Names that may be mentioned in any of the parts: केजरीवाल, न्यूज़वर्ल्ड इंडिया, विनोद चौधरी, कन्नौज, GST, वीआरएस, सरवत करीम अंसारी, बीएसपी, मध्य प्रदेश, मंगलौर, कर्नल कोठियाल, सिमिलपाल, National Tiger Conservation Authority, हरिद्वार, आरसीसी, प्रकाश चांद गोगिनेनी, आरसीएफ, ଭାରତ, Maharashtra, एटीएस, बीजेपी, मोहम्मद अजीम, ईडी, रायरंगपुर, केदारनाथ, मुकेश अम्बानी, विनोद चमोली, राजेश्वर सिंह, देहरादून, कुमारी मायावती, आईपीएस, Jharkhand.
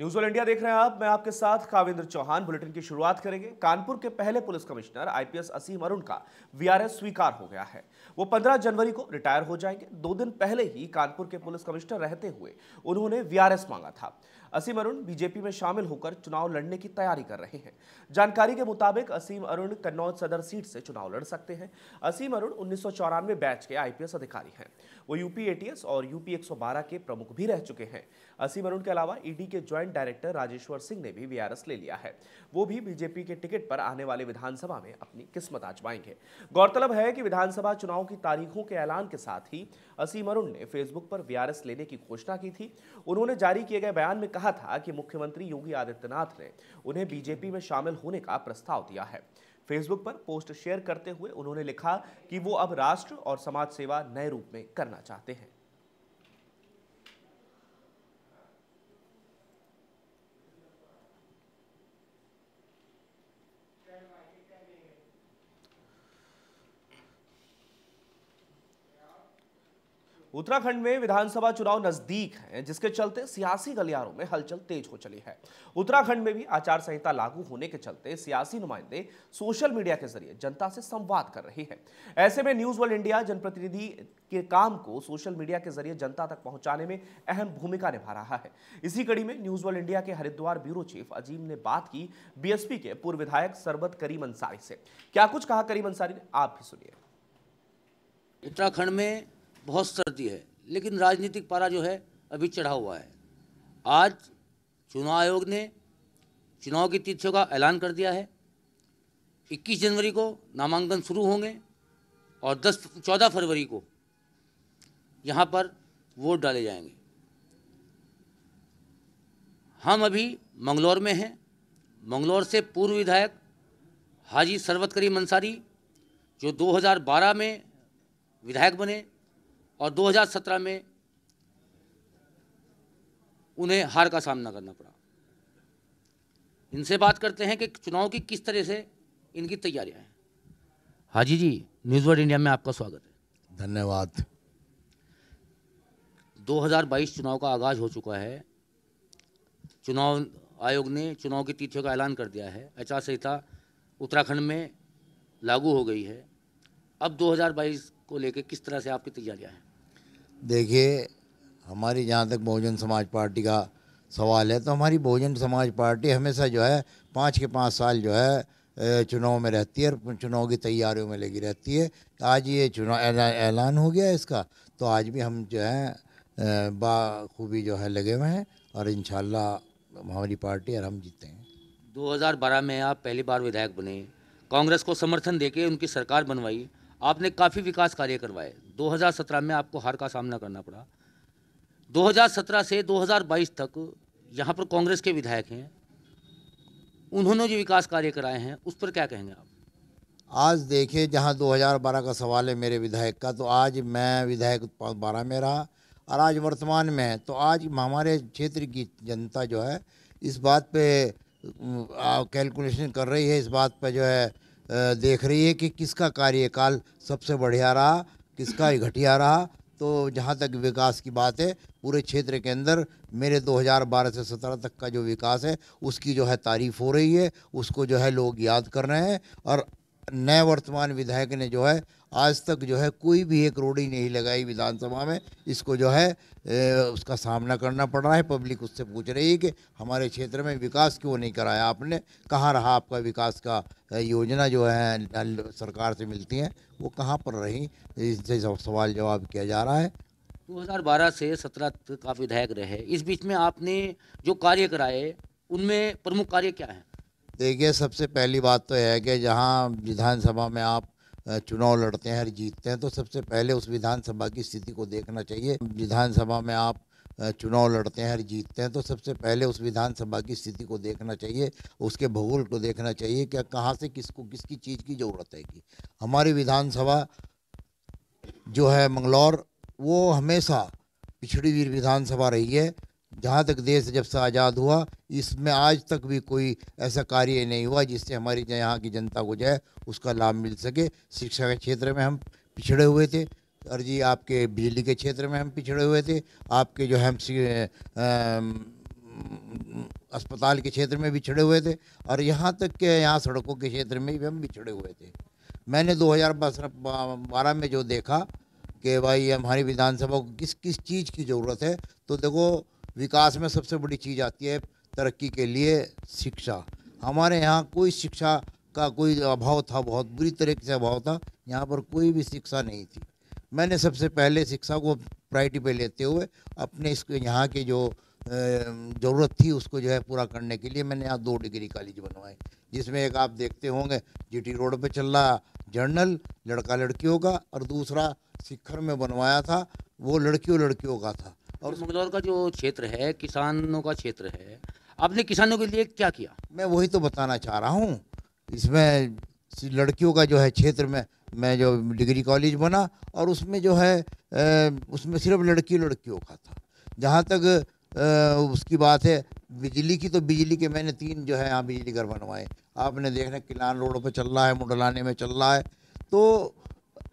न्यूज़वर्ल्ड इंडिया देख रहे हैं आप, मैं आपके साथ काविंद्र चौहान। बुलेटिन की शुरुआत करेंगे। कानपुर के पहले पुलिस कमिश्नर आईपीएस असीम अरुण का वीआरएस स्वीकार हो गया है। वो 15 जनवरी को रिटायर हो जाएंगे। 2 दिन पहले ही कानपुर के पुलिस कमिश्नर रहते हुए उन्होंने वीआरएस मांगा था। असीम अरुण बीजेपी में शामिल होकर चुनाव लड़ने की तैयारी कर रहे हैं। जानकारी के मुताबिक असीम अरुण कन्नौज सदर सीट से चुनाव लड़ सकते हैं। असीम अरुण 1994 बैच के आईपीएस अधिकारी हैं। वो यूपी एटीएस और यूपी 112 के प्रमुख भी रह चुके हैं। असीम अरुण के अलावा ईडी के ज्वाइंट डायरेक्टर राजेश्वर सिंह ने भी वीआरएस ले लिया है। वो भी बीजेपी के टिकट पर आने वाले विधानसभा में अपनी किस्मत आजमाएंगे। गौरतलब है कि विधानसभा चुनाव की तारीखों के ऐलान के साथ ही असीम अरुण ने फेसबुक पर वीआरएस लेने की घोषणा की थी। उन्होंने जारी किए गए बयान में कहा था कि मुख्यमंत्री योगी आदित्यनाथ ने उन्हें बीजेपी में शामिल होने का प्रस्ताव दिया है। फेसबुक पर पोस्ट शेयर करते हुए उन्होंने लिखा कि वो अब राष्ट्र और समाज सेवा नए रूप में करना चाहते हैं। उत्तराखंड में विधानसभा चुनाव नजदीक हैं, जिसके चलते सियासी गलियारों में हलचल तेज हो चली है। उत्तराखंड में भी आचार संहिता लागू होने के चलते सियासी नुमाइंदे सोशल मीडिया के जरिए जनता से संवाद कर रहे हैं। ऐसे में न्यूज़वर्ल्ड इंडिया जनप्रतिनिधि के काम को सोशल मीडिया के जरिए जनता तक पहुंचाने में अहम भूमिका निभा रहा है। इसी कड़ी में न्यूज़वर्ल्ड इंडिया के हरिद्वार ब्यूरो चीफ अजीम ने बात की बीएसपी के पूर्व विधायक सरवत करीम अंसारी से। क्या कुछ कहा करीम अंसारी ने, आप भी सुनिए। उत्तराखंड में बहुत सर्दी है, लेकिन राजनीतिक पारा जो है अभी चढ़ा हुआ है। आज चुनाव आयोग ने चुनाव की तिथियों का ऐलान कर दिया है। 21 जनवरी को नामांकन शुरू होंगे और 14 फरवरी को यहाँ पर वोट डाले जाएंगे। हम अभी मंगलौर में हैं। मंगलौर से पूर्व विधायक हाजी सरवत करीम अंसारी, जो 2012 में विधायक बने और 2017 में उन्हें हार का सामना करना पड़ा, इनसे बात करते हैं कि चुनाव की किस तरह से इनकी तैयारियां हैं। हाजी जी, न्यूज़वर्ल्ड इंडिया में आपका स्वागत है। धन्यवाद। 2022 चुनाव का आगाज हो चुका है। चुनाव आयोग ने चुनाव की तिथियों का ऐलान कर दिया है। आचार संहिता उत्तराखंड में लागू हो गई है। अब 2022 को लेकर किस तरह से आपकी तैयारियां हैं? देखिए, हमारी जहाँ तक बहुजन समाज पार्टी का सवाल है तो हमारी बहुजन समाज पार्टी हमेशा जो है 5 के 5 साल जो है चुनाव में रहती है और चुनाव की तैयारियों में लगी रहती है। आज ये चुनाव ऐलान हो गया इसका, तो आज भी हम जो है बाखूबी जो है लगे हुए हैं और इंशाल्लाह हमारी पार्टी और हम जीते हैं। 2012 में आप पहली बार विधायक बने, कांग्रेस को समर्थन देके उनकी सरकार बनवाई, आपने काफ़ी विकास कार्य करवाए। 2017 में आपको हार का सामना करना पड़ा। 2017 से 2022 तक यहाँ पर कांग्रेस के विधायक हैं, उन्होंने जो विकास कार्य कराए हैं उस पर क्या कहेंगे आप? आज देखिए, जहाँ 2012 का सवाल है मेरे विधायक का, तो आज मैं विधायक 2012 में रहा और आज वर्तमान में है, तो आज हमारे क्षेत्र की जनता जो है इस बात पर कैलकुलेशन कर रही है, इस बात पर जो है देख रही है कि किसका कार्यकाल सबसे बढ़िया रहा, किसका घटिया रहा। तो जहाँ तक विकास की बात है, पूरे क्षेत्र के अंदर मेरे 2012 से 17 तक का जो विकास है उसकी जो है तारीफ़ हो रही है, उसको जो है लोग याद कर रहे हैं। और नए वर्तमान विधायक ने जो है आज तक जो है कोई भी एक रोड ही नहीं लगाई विधानसभा में, इसको जो है उसका सामना करना पड़ रहा है। पब्लिक उससे पूछ रही है कि हमारे क्षेत्र में विकास क्यों नहीं कराया आपने, कहाँ रहा आपका विकास का योजना जो है सरकार से मिलती है वो कहाँ पर रही, इससे सवाल जवाब किया जा रहा है। 2012 से 17 तक आप विधायक रहे, इस बीच में आपने जो कार्य कराए उनमें प्रमुख कार्य क्या है? देखिए, सबसे पहली बात तो यह है कि जहाँ विधानसभा में आप चुनाव लड़ते हैं और जीतते हैं तो सबसे पहले उस विधानसभा की स्थिति को देखना चाहिए। विधानसभा में आप चुनाव लड़ते हैं और जीतते हैं तो सबसे पहले उस विधानसभा की स्थिति को देखना चाहिए, उसके भूगोल को देखना चाहिए, क्या कहाँ से किसको किसकी चीज़ की ज़रूरत है। कि हमारी विधानसभा जो है मंगलौर, वो हमेशा पिछड़ी हुई विधानसभा रही है। जहाँ तक देश जब से आज़ाद हुआ इसमें आज तक भी कोई ऐसा कार्य नहीं हुआ जिससे हमारी यहाँ की जनता को जो है उसका लाभ मिल सके। शिक्षा के क्षेत्र में हम पिछड़े हुए थे और जी आपके बिजली के क्षेत्र में हम पिछड़े हुए थे, आपके जो है अस्पताल के क्षेत्र में भी छिड़े हुए थे और यहाँ तक के यहाँ सड़कों के क्षेत्र में भी हम बिछड़े हुए थे। मैंने 2012 में जो देखा कि भाई हमारी विधानसभा को किस किस चीज़ की ज़रूरत है, तो देखो विकास में सबसे बड़ी चीज़ आती है तरक्की के लिए शिक्षा। हमारे यहाँ कोई शिक्षा का कोई अभाव था, बहुत बुरी तरीके से अभाव था, यहाँ पर कोई भी शिक्षा नहीं थी। मैंने सबसे पहले शिक्षा को प्रायोरिटी पे लेते हुए अपने इसको यहाँ के जो ज़रूरत थी उसको जो है पूरा करने के लिए मैंने यहाँ 2 डिग्री कॉलेज बनवाए, जिसमें एक आप देखते होंगे जीटी रोड पे चल रहा जर्नल लड़का लड़कियों का और दूसरा शिखर में बनवाया था वो लड़कियों का था। और मंगलौर का जो क्षेत्र है किसानों का क्षेत्र है, आपने किसानों के लिए क्या किया? मैं वही तो बताना चाह रहा हूँ। इसमें लड़कियों का जो है क्षेत्र में मैं जो डिग्री कॉलेज बना और उसमें जो है उसमें सिर्फ लड़कियों का था। जहाँ तक उसकी बात है बिजली की, तो बिजली के मैंने 3 जो है यहाँ बिजली घर बनवाए। आपने देखना किलान रोड पर चल रहा है, मुडलाने में चल रहा है। तो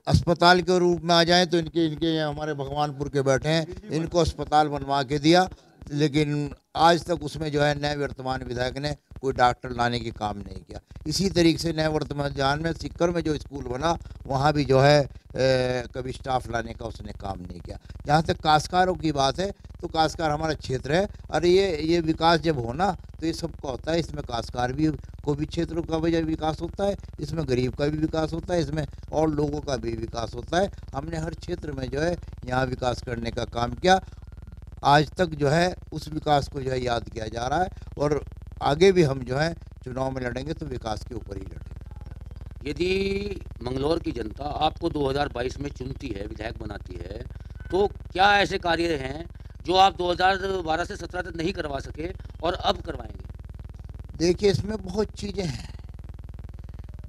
अस्पताल के रूप में आ जाए तो इनके हमारे भगवानपुर के बैठे हैं, इनको अस्पताल बनवा के दिया, लेकिन आज तक उसमें जो है नए वर्तमान विधायक ने कोई डॉक्टर लाने के काम नहीं किया। इसी तरीके से नए वर्तमान में सिक्कर में जो स्कूल बना वहाँ भी जो है कभी स्टाफ लाने का उसने काम नहीं किया। जहाँ तक काश्तकारों की बात है तो काश्तकार हमारा क्षेत्र है और ये विकास जब होना तो ये सबका होता है। इसमें काश्तकार भी को भी क्षेत्र का भी विकास होता है, इसमें गरीब का भी विकास होता है, इसमें और लोगों का भी विकास होता है। हमने हर क्षेत्र में जो है यहाँ विकास करने का काम किया। आज तक जो है उस विकास को जो है याद किया जा रहा है और आगे भी हम जो है चुनाव में लड़ेंगे तो विकास के ऊपर ही लड़ेंगे। यदि मंगलौर की जनता आपको 2022 में चुनती है, विधायक बनाती है, तो क्या ऐसे कार्य हैं जो आप 2012 से 2017 तक नहीं करवा सके और अब करवाएंगे? देखिए इसमें बहुत चीज़ें हैं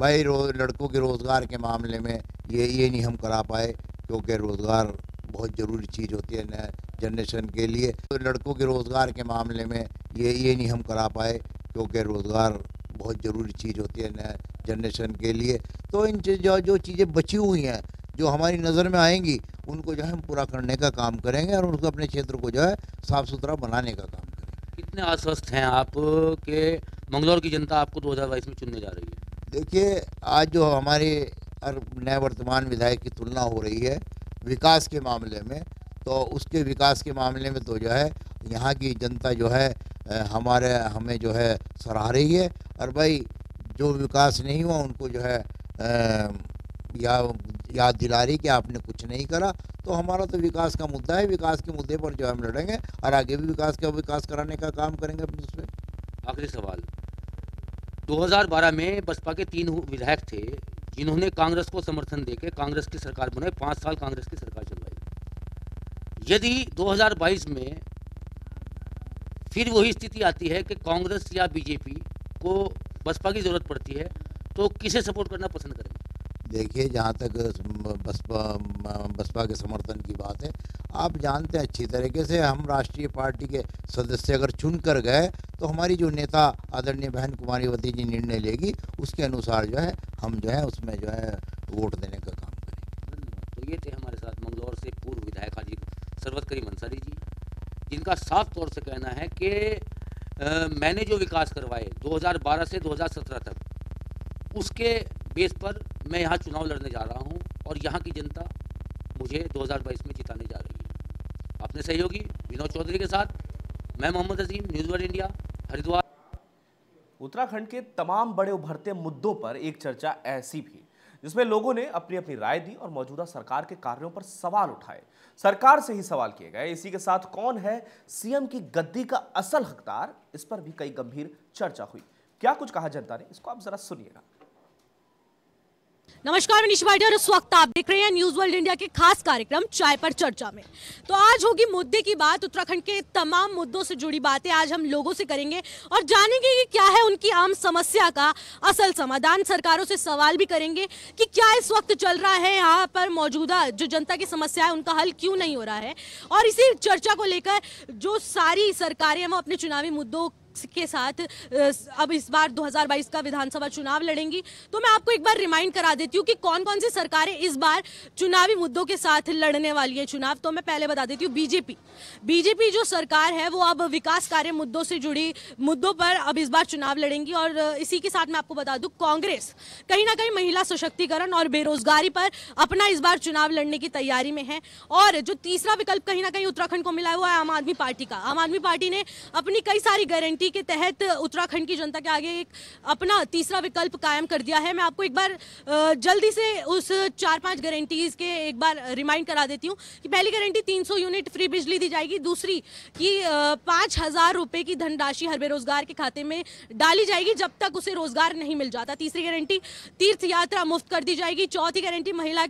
भाई। लड़कों के रोज़गार के मामले में ये नहीं हम करा पाए क्योंकि रोज़गार बहुत ज़रूरी चीज़ होती है नए जनरेशन के लिए। तो लड़कों के रोज़गार के मामले में ये नहीं हम करा पाए क्योंकि रोज़गार बहुत ज़रूरी चीज़ होती है नए जनरेशन के लिए। तो इन जो चीज़ें बची हुई हैं जो हमारी नज़र में आएंगी उनको जो है हम पूरा करने का काम करेंगे और उनको अपने क्षेत्र को जो है साफ़ सुथरा बनाने का काम करेंगे। कितने आश्वस्त हैं आप के मंगलौर की जनता आपको 2022 में चुनने जा रही है? देखिए आज जो हमारे नए वर्तमान विधायक की तुलना हो रही है विकास के मामले में, तो उसके विकास के मामले में तो जो है यहाँ की जनता जो है हमें जो है सराह रही है। और भाई जो विकास नहीं हुआ उनको जो है याद दिला रही कि आपने कुछ नहीं करा। तो हमारा तो विकास का मुद्दा है, विकास के मुद्दे पर जो हम लड़ेंगे और आगे भी विकास कराने का काम करेंगे अपने उसमें। आखिरी सवाल, 2012 में बसपा के 3 विधायक थे जिन्होंने कांग्रेस को समर्थन देके कांग्रेस की सरकार बनाई, 5 साल कांग्रेस की सरकार चलवाई। यदि 2022 में फिर वही स्थिति आती है कि कांग्रेस या बीजेपी को बसपा की ज़रूरत पड़ती है, तो किसे सपोर्ट करना पसंद करेंगे? देखिए जहाँ तक बसपा के समर्थन की बात है, आप जानते हैं अच्छी तरीके से हम राष्ट्रीय पार्टी के सदस्य अगर चुन कर गए तो हमारी जो नेता आदरणीय बहन कुमारी मायावती जी निर्णय लेगी उसके अनुसार जो है हम जो है उसमें जो है वोट देने का काम करेंगे। तो ये थे हमारे साथ मंगलौर से पूर्व विधायक हाजी सरवत करीम अंसारी जी, जिनका साफ तौर से कहना है कि मैंने जो विकास करवाए 2012 से 2017 तक उसके बेस पर मैं यहाँ चुनाव लड़ने जा रहा हूँ और यहाँ की जनता मुझे 2022 में जिताने जा रही है। अपने सहयोगी विनोद चौधरी के साथ मैं मोहम्मद अजीम, न्यूज़वर्ल्ड इंडिया, हरिद्वार। उत्तराखंड के तमाम बड़े उभरते मुद्दों पर एक चर्चा ऐसी भी जिसमें लोगों ने अपनी अपनी राय दी और मौजूदा सरकार के कार्यों पर सवाल उठाए, सरकार से ही सवाल किए गए। इसी के साथ कौन है सीएम की गद्दी का असल हकदार, इस पर भी कई गंभीर चर्चा हुई। क्या कुछ कहा जनता ने, इसको आप जरा सुनिएगा। नमस्कार, मैं निशा और इस वक्त आप देख रहे हैं न्यूज़वर्ल्ड इंडिया के खास कार्यक्रम चाय पर चर्चा में। तो आज होगी मुद्दे की बात, उत्तराखंड के तमाम मुद्दों से जुड़ी बातें आज हम लोगों से करेंगे और जानेंगे कि क्या है उनकी आम समस्या का असल समाधान। सरकारों से सवाल भी करेंगे कि क्या इस वक्त चल रहा है यहाँ पर मौजूदा जो जनता की समस्या है उनका हल क्यों नहीं हो रहा है। और इसी चर्चा को लेकर जो सारी सरकारें हैं वो अपने चुनावी मुद्दों के साथ अब इस बार 2022 का विधानसभा चुनाव लड़ेंगी। तो मैं आपको एक बार रिमाइंड करा देती हूँ कि कौन कौन सी सरकारें इस बार चुनावी मुद्दों के साथ लड़ने वाली है चुनाव। तो मैं पहले बता देती हूँ, बीजेपी जो सरकार है वो अब विकास कार्य मुद्दों से जुड़ी मुद्दों पर अब इस बार चुनाव लड़ेंगी। और इसी के साथ मैं आपको बता दूँ, कांग्रेस कहीं ना कहीं महिला सशक्तिकरण और बेरोजगारी पर अपना इस बार चुनाव लड़ने की तैयारी में है। और जो तीसरा विकल्प कहीं ना कहीं उत्तराखंड को मिला हुआ है आम आदमी पार्टी का। आम आदमी पार्टी ने अपनी कई सारी गारंटी के तहत उत्तराखंड की जनता के आगे एक अपना तीसरा विकल्प कायम कर दिया है। मैं आपको एक बार जल्दी से उस 4-5 गारंटीज के एक बार रिमाइंड करा देती हूँ कि पहली गारंटी 300 यूनिट फ्री बिजली दी जाएगी। दूसरी कि 5,000 रुपये की धनराशि हर बेरोजगार के खाते में डाली जाएगी जब तक उसे रोजगार नहीं मिल जाता। तीसरी गारंटी तीर्थ यात्रा मुफ्त कर दी जाएगी। चौथी गारंटी महिला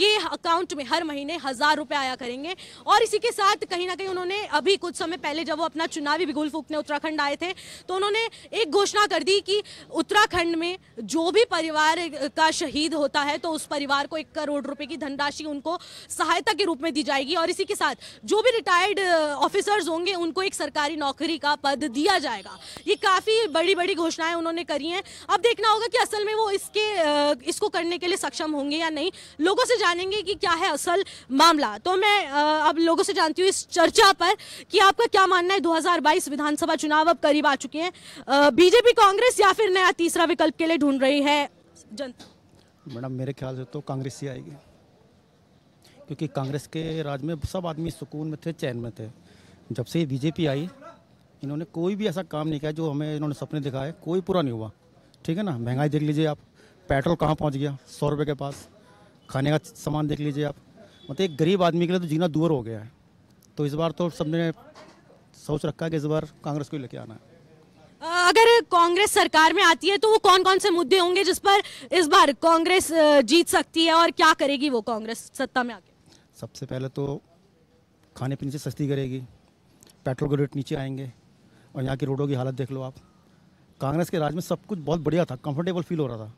के अकाउंट में हर महीने 1,000 रुपये आया करेंगे। और इसी के साथ कहीं ना कहीं उन्होंने अभी कुछ समय पहले जब वो अपना चुनावी बिगुल फूकने उत्तराखंड आए थे तो उन्होंने एक घोषणा कर दी कि उत्तराखंड में जो भी परिवार का शहीद होता है तो उस परिवार को 1 करोड़ रुपए की धनराशि उनको सहायता के रूप में दी जाएगी। और इसी के साथ जो भी रिटायर्ड ऑफिसर्स होंगे उनको एक सरकारी नौकरी का पद दिया जाएगा। ये काफ़ी बड़ी बड़ी घोषणाएं उन्होंने करी हैं। अब देखना होगा कि असल में वो इसको करने के लिए सक्षम होंगे या नहीं। लोगों से जानेंगे कि क्या है असल मामला। तो मैं अब लोगों से जानती हूँ इस चर्चा पर कि आपका क्या मानना है। 2022 विधानसभा चुनाव अब करीब आ चुके हैं, बीजेपी कांग्रेस या फिर नया तीसरा विकल्प के लिए ढूंढ रही है जनता? मैडम मेरे ख्याल से तो कांग्रेस ही आएगी, क्योंकि कांग्रेस के राज में सब आदमी सुकून में थे, चैन में थे। जब से बीजेपी आई इन्होंने कोई भी ऐसा काम नहीं किया जो हमें इन्होंने सपने दिखाए, कोई पूरा नहीं हुआ। ठीक है ना, महंगाई देख लीजिए आप, पेट्रोल कहाँ पहुँच गया 100 रुपये के पास, खाने का सामान देख लीजिए आप, मतलब एक गरीब आदमी के लिए तो जीना दूर हो गया है। तो इस बार तो सबने सोच रखा है कि इस बार कांग्रेस को ही लेके आना है। अगर कांग्रेस सरकार में आती है तो वो कौन कौन से मुद्दे होंगे जिस पर इस बार कांग्रेस जीत सकती है और क्या करेगी वो कांग्रेस सत्ता में आके? सबसे पहले तो खाने पीने से सस्ती करेगी, पेट्रोल के रेट नीचे आएंगे, और यहाँ की रोडों की हालत देख लो आप। कांग्रेस के राज में सब कुछ बहुत बढ़िया था, कंफर्टेबल फील हो रहा था।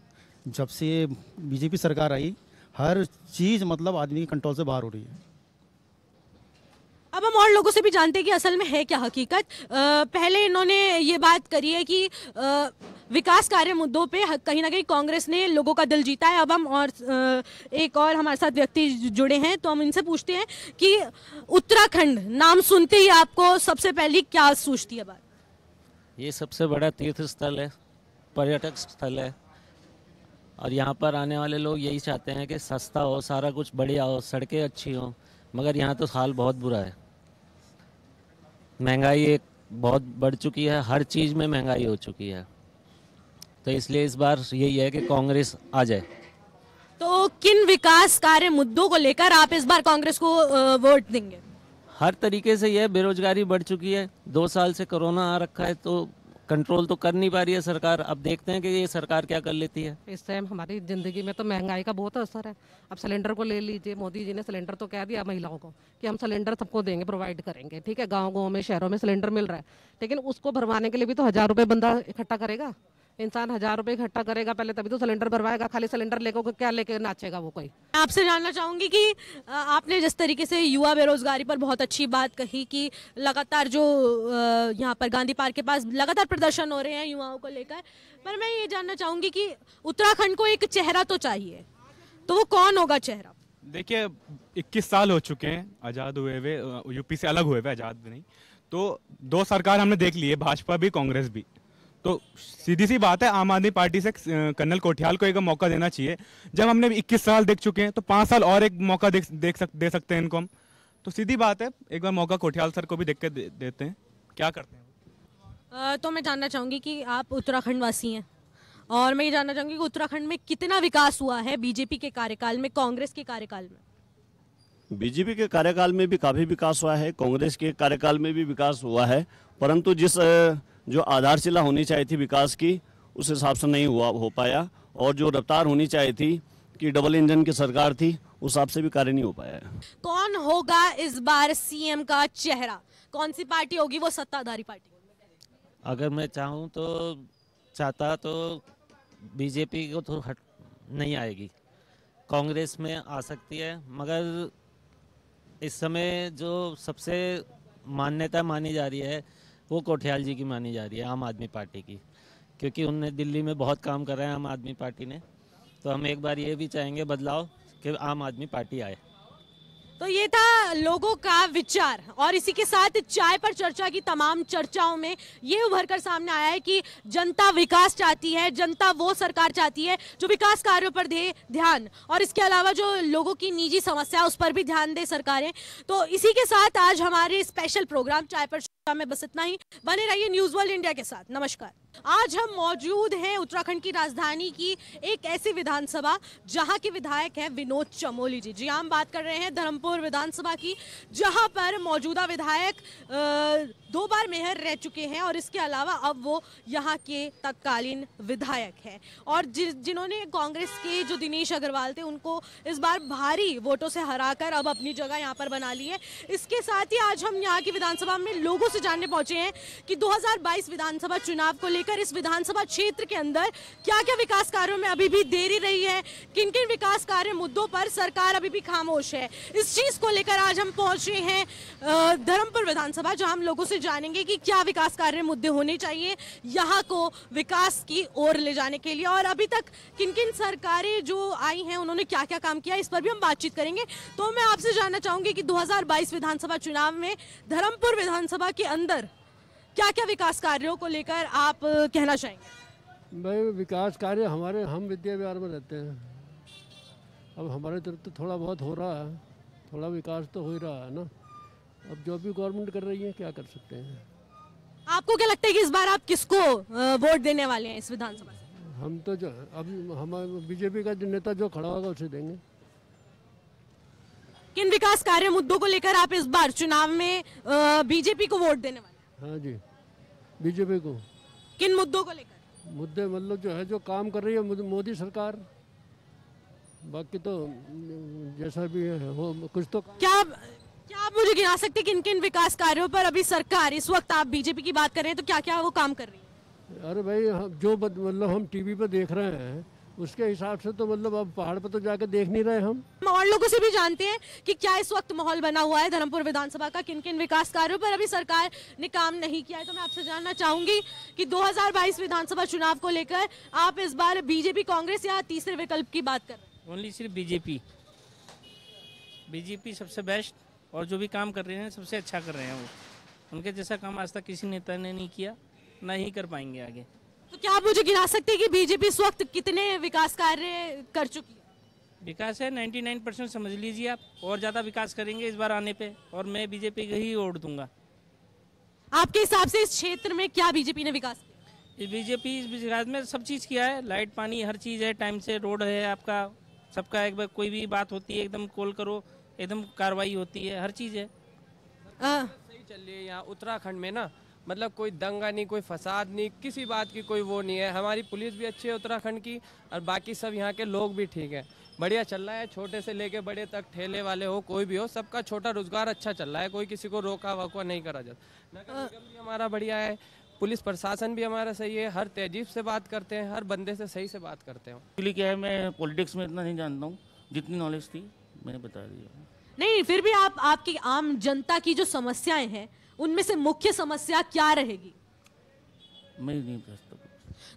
जब से बीजेपी सरकार आई हर चीज़ मतलब आदमी के कंट्रोल से बाहर हो रही है। अब हम और लोगों से भी जानते हैं कि असल में है क्या हकीकत। पहले इन्होंने ये बात करी है कि विकास कार्य मुद्दों पे कहीं ना कहीं कांग्रेस ने लोगों का दिल जीता है। अब हम और एक और हमारे साथ व्यक्ति जुड़े हैं तो हम इनसे पूछते हैं कि उत्तराखंड नाम सुनते ही आपको सबसे पहले क्या सोचती है बात? ये सबसे बड़ा तीर्थ स्थल है, पर्यटक स्थल है, और यहाँ पर आने वाले लोग यही चाहते हैं कि सस्ता हो, सारा कुछ बढ़िया हो, सड़कें अच्छी हों। मगर यहाँ तो हाल बहुत बुरा है, महंगाई एक बहुत बढ़ चुकी है, हर चीज़ में महंगाई हो चुकी है। तो इसलिए इस बार यही है कि कांग्रेस आ जाए। तो किन विकास कार्य मुद्दों को लेकर आप इस बार कांग्रेस को वोट देंगे? हर तरीके से यह बेरोजगारी बढ़ चुकी है, 2 साल से कोरोना आ रखा है, तो कंट्रोल तो कर नहीं पा रही है सरकार। अब देखते हैं कि ये सरकार क्या कर लेती है। इस टाइम हमारी ज़िंदगी में तो महंगाई का बहुत असर है। अब सिलेंडर को ले लीजिए, मोदी जी ने सिलेंडर तो कह दिया महिलाओं को कि हम सिलेंडर सबको देंगे, प्रोवाइड करेंगे। ठीक है, गाँव में शहरों में सिलेंडर मिल रहा है, लेकिन उसको भरवाने के लिए भी तो 1,000 रुपये बंदा इकट्ठा करेगा, इंसान 1,000 रुपये इकट्ठा करेगा पहले, तभी तो सिलेंडर भरवाएगा। खाली सिलेंडर लेकर क्या लेके नाचेगा वो कोई। मैं आपसे जानना चाहूँगी कि आपने जिस तरीके से युवा बेरोजगारी पर बहुत अच्छी बात कही कि लगातार जो यहाँ पर गांधी पार्क के पास लगातार प्रदर्शन हो रहे हैं युवाओं को लेकर, पर मैं ये जानना चाहूँगी कि उत्तराखंड को एक चेहरा तो चाहिए, तो वो कौन होगा चेहरा? देखिए 21 साल हो चुके हैं आज़ाद हुए हुए, यूपी से अलग हुए हुए, आज़ाद भी नहीं, तो 2 सरकार हमने देख ली है, भाजपा भी कांग्रेस भी। तो सीधी सी बात है आम आदमी पार्टी से कर्नल कोठियाल को एक मौका देना चाहिए। जब हमने 21 साल देख चुके हैं तो 5 साल और एक मौका दे सकते हैं इनको हम। तो सीधी बात है एक बार मौका कोठियाल सर को भी देख के देते हैं, क्या करते हैं। तो मैं जानना चाहूँगी कि आप उत्तराखंड वासी हैं, और मैं ये जानना चाहूँगी कि उत्तराखंड में कितना विकास हुआ है बीजेपी के कार्यकाल में, कांग्रेस के कार्यकाल में? बीजेपी के कार्यकाल में भी काफ़ी विकास हुआ है, कांग्रेस के कार्यकाल में भी विकास हुआ है, परंतु जिस जो आधारशिला होनी चाहिए थी विकास की उस हिसाब से नहीं हो पाया, और जो रफ्तार होनी चाहिए थी कि डबल इंजन की सरकार थी उस हिसाब से भी कार्य नहीं हो पाया है। कौन होगा इस बार सीएम का चेहरा, कौन सी पार्टी होगी वो सत्ताधारी पार्टी? अगर मैं चाहूँ तो बीजेपी को तो हट नहीं आएगी, कांग्रेस में आ सकती है। मगर इस समय जो सबसे मान्यता मानी जा रही है वो कोठियाल जी की मानी जा रही है, आम आदमी पार्टी की, क्योंकि उनने दिल्ली में बहुत काम कर रहे हैं आम आदमी पार्टी ने। तो हम एक बार ये भी चाहेंगे बदलाव कि आम आदमी पार्टी आए। तो ये था लोगों का विचार, और इसी के साथ चाय पर चर्चा की तमाम चर्चाओं में ये उभर कर सामने आया है कि जनता विकास चाहती है, जनता वो सरकार चाहती है जो विकास कार्यों पर दे ध्यान, और इसके अलावा जो लोगों की निजी समस्या उस पर भी ध्यान दे सरकारें। तो इसी के साथ आज हमारे स्पेशल प्रोग्राम चाय पर चर्चा में बस इतना ही। बने रहिए न्यूज़वर्ल्ड इंडिया के साथ। नमस्कार। आज हम मौजूद हैं उत्तराखंड की राजधानी की एक ऐसी विधानसभा जहां के विधायक हैं विनोद चमोली जी। जी हम बात कर रहे हैं धर्मपुर विधानसभा की, जहां पर मौजूदा विधायक 2 बार मेयर रह चुके हैं और इसके अलावा अब वो यहां के तत्कालीन विधायक हैं, और जिन्होंने कांग्रेस के जो दिनेश अग्रवाल थे उनको इस बार भारी वोटों से हराकर अब अपनी जगह यहाँ पर बना ली है। इसके साथ ही आज हम यहाँ की विधानसभा में लोगों से जानने पहुंचे हैं कि 2022 विधानसभा चुनाव को लेकर इस विधानसभा क्षेत्र के अंदर क्या क्या विकास कार्यों में अभी भी देरी रही है, किन किन विकास कार्य मुद्दों पर सरकार अभी भी खामोश है। इस चीज को लेकर आज हम पहुंचे हैं धर्मपुर विधानसभा, जहां हम लोगों से जानेंगे कि क्या विकास कार्य मुद्दे होने चाहिए यहां को विकास की ओर ले जाने के लिए, और अभी तक किन किन सरकारें जो आई हैं उन्होंने क्या क्या काम किया, इस पर भी हम बातचीत करेंगे। तो मैं आपसे जानना चाहूंगी कि 2022 विधानसभा चुनाव में धर्मपुर विधानसभा के अंदर क्या क्या विकास कार्यों को लेकर आप कहना चाहेंगे? भाई विकास कार्य हमारे, हम विद्या विहार में रहते हैं, अब हमारे तरफ तो थोड़ा बहुत हो रहा है, थोड़ा विकास तो हो ही रहा है ना। अब जो भी गवर्नमेंट कर रही है क्या कर सकते हैं। आपको क्या लगता है कि इस बार आप किसको वोट देने वाले हैं इस विधानसभा से? हम तो जो अब हमारे बीजेपी का नेता जो खड़ा होगा उसे देंगे। किन विकास कार्य मुद्दों को लेकर आप इस बार चुनाव में बीजेपी को वोट देने वाले? हाँ जी, बीजेपी को। किन मुद्दों को लेकर? मुद्दे मतलब जो है जो काम कर रही है मोदी सरकार, बाकी तो जैसा भी है हो कुछ तो। क्या आप मुझे गिना सकते किन किन विकास कार्यों पर अभी सरकार, इस वक्त आप बीजेपी की बात कर रहे हैं तो क्या क्या वो काम कर रही है? अरे भाई जो मतलब हम टीवी पर देख रहे हैं उसके हिसाब से तो मतलब अब पहाड़ पर तो जाकर देख नहीं रहे हम। और लोगों से भी जानते हैं कि क्या इस वक्त माहौल बना हुआ है धर्मपुर विधानसभा का, किन किन विकास कार्यों पर अभी सरकार ने काम नहीं किया है। तो मैं आपसे जानना चाहूंगी कि 2022 विधानसभा चुनाव को लेकर आप इस बार बीजेपी, कांग्रेस या तीसरे विकल्प की बात कर रहे हैं? ओनली सिर्फ बीजेपी। बीजेपी सबसे बेस्ट, और जो भी काम कर रहे हैं सबसे अच्छा कर रहे हैं वो, उनके जैसा काम आज तक किसी नेता ने नहीं किया, ना ही कर पाएंगे आगे। तो क्या आप मुझे गिना सकते हैं कि बीजेपी इस वक्त कितने विकास कार्य कर चुकी है? विकास है 99% समझ लीजिए आप, और ज़्यादा विकास करेंगे इस बार आने पे, और मैं बीजेपी को ही वोट दूंगा। आपके हिसाब से इस क्षेत्र में क्या बीजेपी ने विकास किया? बीजेपी इस विकास में सब चीज़ किया है, लाइट पानी हर चीज़ है, टाइम से रोड है आपका सबका, एक बार कोई भी बात होती है एकदम कॉल करो, एकदम कार्रवाई होती है, हर चीज़ है। सही चल रही है यहाँ उत्तराखंड में ना, मतलब कोई दंगा नहीं, कोई फसाद नहीं, किसी बात की कोई वो नहीं है। हमारी पुलिस भी अच्छी है उत्तराखंड की, और बाकी सब यहाँ के लोग भी ठीक हैं, बढ़िया चल रहा है। छोटे से लेके बड़े तक, ठेले वाले हो कोई भी हो, सबका छोटा रोजगार अच्छा चल रहा है, कोई किसी को रोका वोका नहीं करा जाता। नगर निगम भी हमारा बढ़िया है, पुलिस प्रशासन भी हमारा सही है, हर तहजीब से बात करते हैं, हर बंदे से सही से बात करते हैं। एक्चुअली क्या है, मैं पॉलिटिक्स में इतना नहीं जानता हूँ, जितनी नॉलेज थी मैंने बता दी। नहीं, फिर भी आप, आपकी आम जनता की जो समस्याएं हैं उनमें से मुख्य समस्या क्या रहेगी? मैं नहीं पूछता।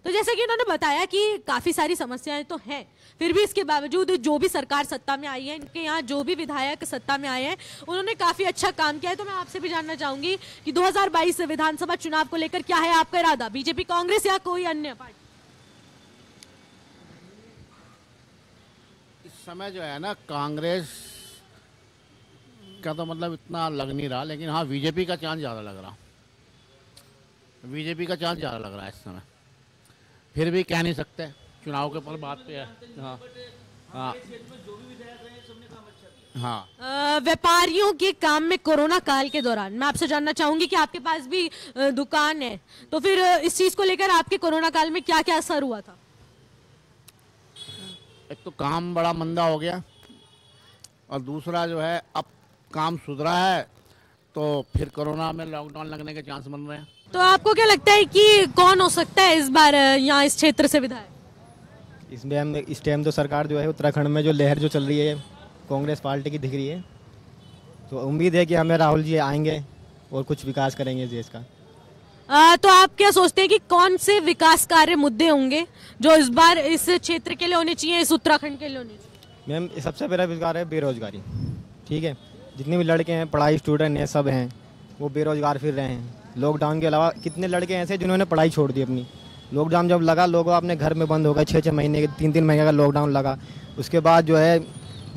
तो जैसे कि इन्होंने बताया कि काफ़ी सारी समस्याएं तो हैं, फिर भी इसके बावजूद जो भी सरकार सत्ता में आई है, इनके यहाँ जो भी विधायक सत्ता में आए हैं उन्होंने काफ़ी अच्छा काम किया है। तो मैं आपसे भी जानना चाहूँगी कि 2022 विधानसभा चुनाव को लेकर क्या है आपका इरादा, बीजेपी, कांग्रेस या कोई अन्य पार्टी? इस समय जो है ना, कांग्रेस का तो मतलब इतना लग नहीं रहा, लेकिन हाँ बीजेपी का चांस ज़्यादा लग रहा, बीजेपी का चांस ज़्यादा लग रहा है इस समय। फिर भी कह नहीं सकते, चुनाव के पर बात पे है। हाँ हाँ हाँ। व्यापारियों के काम में कोरोना काल के दौरान मैं आपसे जानना चाहूँगी कि आपके पास भी दुकान है, तो फिर इस चीज़ को लेकर आपके कोरोना काल में क्या क्या असर हुआ था? एक तो काम बड़ा मंदा हो गया, और दूसरा जो है अब काम सुधरा है तो फिर कोरोना में लॉकडाउन लगने के चांस बन रहे हैं। तो आपको क्या लगता है कि कौन हो सकता है इस बार यहाँ इस क्षेत्र से विधायक? इसमें हम इस टाइम तो सरकार जो है उत्तराखंड में जो लहर जो चल रही है कांग्रेस पार्टी की दिख रही है, तो उम्मीद है कि हमें राहुल जी आएंगे और कुछ विकास करेंगे देश का। तो आप क्या सोचते हैं कि कौन से विकास कार्य मुद्दे होंगे जो इस बार इस क्षेत्र के लिए होने चाहिए, इस उत्तराखंड के लिए होने चाहिए? मैम, सबसे पहला विकार है बेरोजगारी, ठीक है। जितने भी लड़के हैं, पढ़ाई स्टूडेंट हैं, सब हैं, वो बेरोजगार फिर रहे हैं। लॉकडाउन के अलावा कितने लड़के ऐसे जिन्होंने पढ़ाई छोड़ दी अपनी। लॉकडाउन जब लगा, लोग अपने घर में बंद हो गए, 6-6 महीने के, 3-3 महीने का लॉकडाउन लगा। उसके बाद जो है,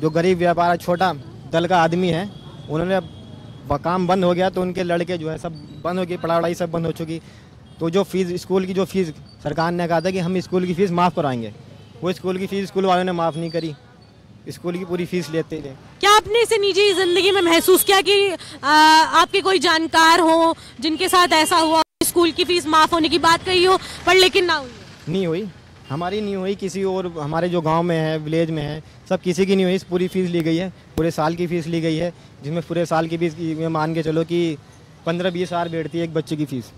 जो गरीब व्यापार छोटा दल का आदमी है, उन्होंने काम बंद हो गया तो उनके लड़के जो है सब बंद हो गए, पढ़ाई सब बंद हो चुकी। तो जो फीस, स्कूल की जो फीस सरकार ने कहा था कि हम स्कूल की फ़ीस माफ़ कराएंगे, वो स्कूल की फ़ीस स्कूल वालों ने माफ़ नहीं करी, स्कूल की पूरी फीस लेते थे। क्या आपने इसे निजी ज़िंदगी में महसूस किया कि आपके कोई जानकार हो जिनके साथ ऐसा हुआ, स्कूल की फ़ीस माफ़ होने की बात कही हो पर लेकिन ना हुई? नहीं हुई, हमारी नहीं हुई, किसी और हमारे जो गांव में है, विलेज में है, सब किसी की नहीं हुई। पूरी फीस ली गई है, पूरे साल की फीस ली गई है, जिसमें पूरे साल की फीस मान के चलो कि 15-20 हज़ार बैठती है एक बच्चे की फीस,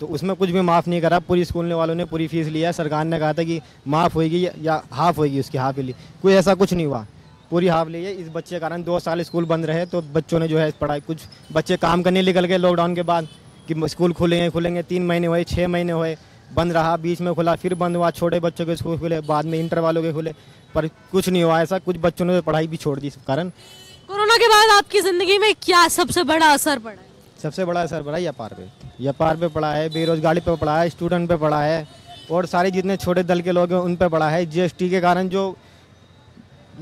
तो उसमें कुछ भी माफ़ नहीं करा। पूरी स्कूल वालों ने पूरी फीस लिया, सरकार ने कहा था कि माफ़ होगी या हाफ होगी, उसकी हाफ ली, कोई ऐसा कुछ नहीं हुआ, पूरी हाफ ली है। इस बच्चे के कारण 2 साल स्कूल बंद रहे, तो बच्चों ने जो है पढ़ाई, कुछ बच्चे काम करने निकल गए लॉकडाउन के बाद कि स्कूल खुलेंगे खुलेंगे, 3 महीने हुए, 6 महीने हुए, बंद रहा, बीच में खुला, फिर बंद हुआ, छोटे बच्चों के स्कूल खुले, बाद में इंटर वालों के खुले, पर कुछ नहीं हुआ ऐसा। कुछ बच्चों ने पढ़ाई भी छोड़ दी इस कारण। कोरोना के बाद आपकी ज़िंदगी में क्या सबसे बड़ा असर पड़ा है? सबसे बड़ा असर पड़ा है व्यापार पे पड़ा है, बेरोजगारी पे पड़ा है, स्टूडेंट पे पड़ा है, और सारे जितने छोटे दल के लोग हैं उन पर पड़ा है। GST के कारण जो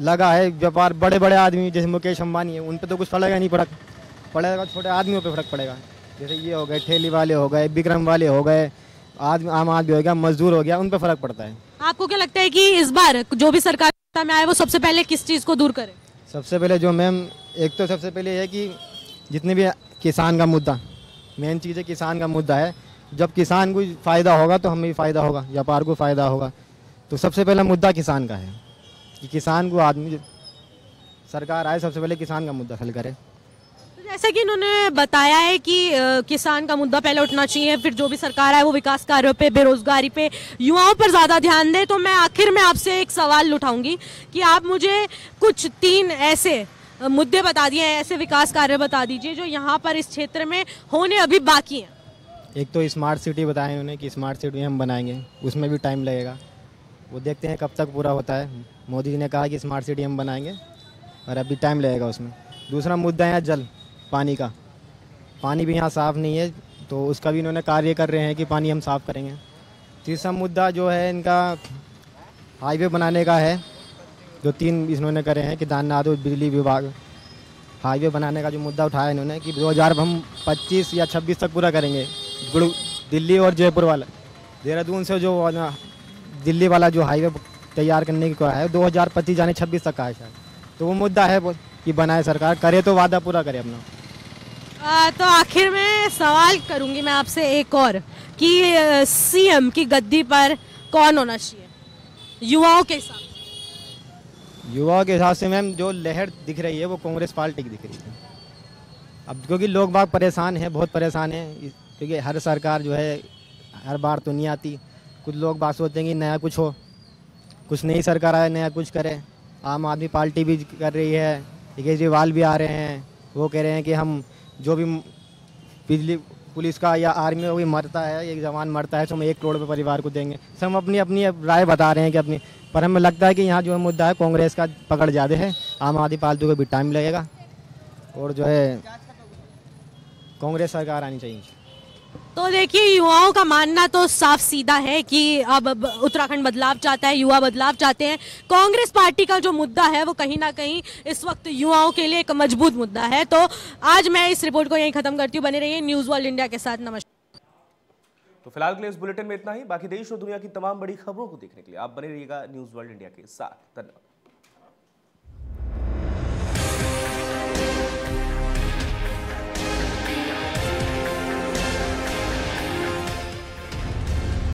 लगा है व्यापार, बड़े बड़े आदमी जैसे मुकेश अम्बानी है, उन पर तो कुछ पड़ेगा नहीं, फर्क पड़ेगा छोटे आदमियों पर फर्क पड़ेगा। जैसे ये हो गए, ठेली वाले हो गए, विक्रम वाले हो गए, आम आदमी हो गया, मजदूर हो गया, उन पे फर्क पड़ता है। आपको क्या लगता है कि इस बार जो भी सरकार में आए वो सबसे पहले किस चीज़ को दूर करे? सबसे पहले जो मैम, एक तो सबसे पहले है कि जितने भी किसान का मुद्दा, मेन चीज़ है किसान का मुद्दा है। जब किसान को फ़ायदा होगा तो हमें भी फ़ायदा होगा, व्यापार को फ़ायदा होगा। तो सबसे पहला मुद्दा किसान का है कि किसान को आदमी, सरकार आए सबसे पहले किसान का मुद्दा हल करे। जैसा कि इन्होंने बताया है कि किसान का मुद्दा पहले उठना चाहिए, फिर जो भी सरकार है वो विकास कार्यों पे, बेरोजगारी पे, युवाओं पर ज़्यादा ध्यान दे। तो मैं आखिर में आपसे एक सवाल उठाऊंगी कि आप मुझे कुछ 3 ऐसे मुद्दे बता दिए, ऐसे विकास कार्य बता दीजिए जो यहाँ पर इस क्षेत्र में होने अभी बाकी हैं। एक तो स्मार्ट सिटी बताएं उन्हें कि स्मार्ट सिटी हम बनाएंगे, उसमें भी टाइम लगेगा, वो देखते हैं कब तक पूरा होता है। मोदी जी ने कहा कि स्मार्ट सिटी हम बनाएंगे और अभी टाइम लगेगा उसमें। दूसरा मुद्दा है जल, पानी का, पानी भी यहाँ साफ़ नहीं है, तो उसका भी इन्होंने कार्य कर रहे हैं कि पानी हम साफ़ करेंगे। तीसरा मुद्दा जो है इनका हाईवे बनाने का है, जो 3 इन्होंने करे हैं कि केदारनाथ और बिजली विभाग, हाईवे बनाने का जो मुद्दा उठाया इन्होंने कि 2025 या 26 तक पूरा करेंगे। दिल्ली और जयपुर वाला, देहरादून से जो दिल्ली वाला जो हाईवे तैयार करने की कहा है 2025 यानी 26 तक का है शायद, तो वो मुद्दा है कि बनाए, सरकार करे तो वादा पूरा करे अपना। तो आखिर में सवाल करूंगी मैं आपसे एक और कि सीएम की गद्दी पर कौन होना चाहिए युवाओं के हिसाब से? युवाओं के हिसाब से मैम जो लहर दिख रही है वो कांग्रेस पार्टी की दिख रही है अब, क्योंकि लोग बाग परेशान हैं, बहुत परेशान हैं, क्योंकि हर सरकार जो है हर बार तो नहीं आती। कुछ लोग बात सोचते हैं कि नया कुछ हो, कुछ नई सरकार आए नया कुछ करे। आम आदमी पार्टी भी कर रही है, केजरीवाल भी आ रहे हैं, वो कह रहे हैं कि हम जो भी बिजली, पुलिस का या आर्मी का भी मरता है, एक जवान मरता है तो हम 1 करोड़ रुपये परिवार को देंगे। सब हम अपनी अपनी राय बता रहे हैं कि अपनी, पर हमें लगता है कि यहाँ जो मुद्दा है कांग्रेस का पकड़ ज़्यादा है, आम आदमी पार्टी को भी टाइम लगेगा और जो है कांग्रेस सरकार आनी चाहिए। तो देखिए, युवाओं का मानना तो साफ सीधा है कि अब उत्तराखंड बदलाव चाहता है, युवा बदलाव चाहते हैं। कांग्रेस पार्टी का जो मुद्दा है वो कहीं ना कहीं इस वक्त युवाओं के लिए एक मजबूत मुद्दा है। तो आज मैं इस रिपोर्ट को यहीं खत्म करती हूँ। बने रहिए न्यूज़वर्ल्ड इंडिया के साथ। नमस्कार। तो फिलहाल के लिए इस बुलेटिन में इतना ही। बाकी देश और दुनिया की तमाम बड़ी खबरों को देखने के लिए आप बने रहिएगा न्यूज़वर्ल्ड इंडिया के साथ। धन्यवाद।